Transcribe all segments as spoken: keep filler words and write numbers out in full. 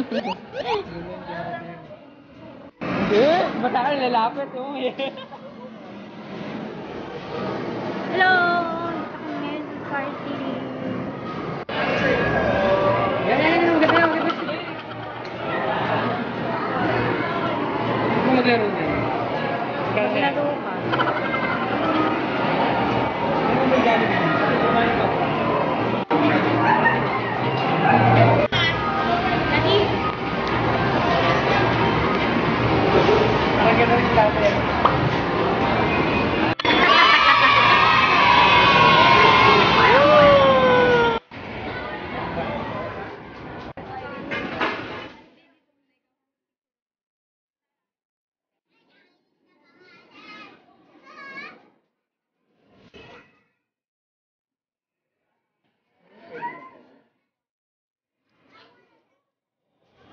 Eh, bata lalapit oh. Hello, kami sa party. Ganyan yung ganda ng bibig. Kumakain din. Kaya daw pa.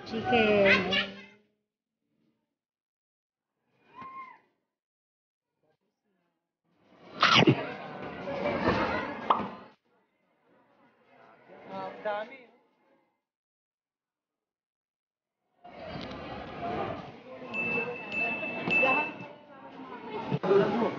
Chicken. Dami. Dami. Woo!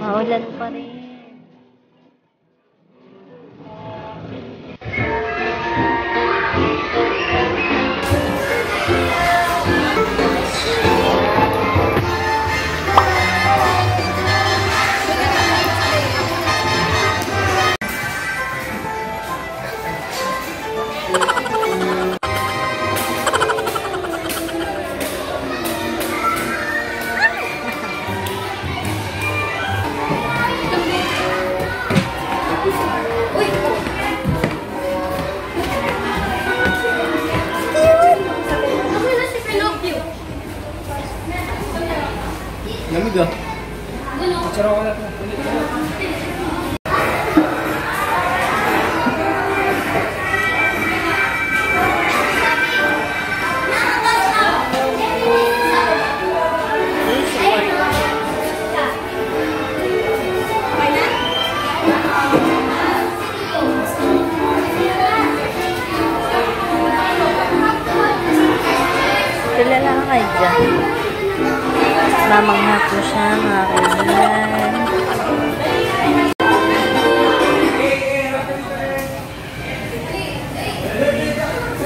Maulan pa rin. Mamangha po siya, mga kaibigan.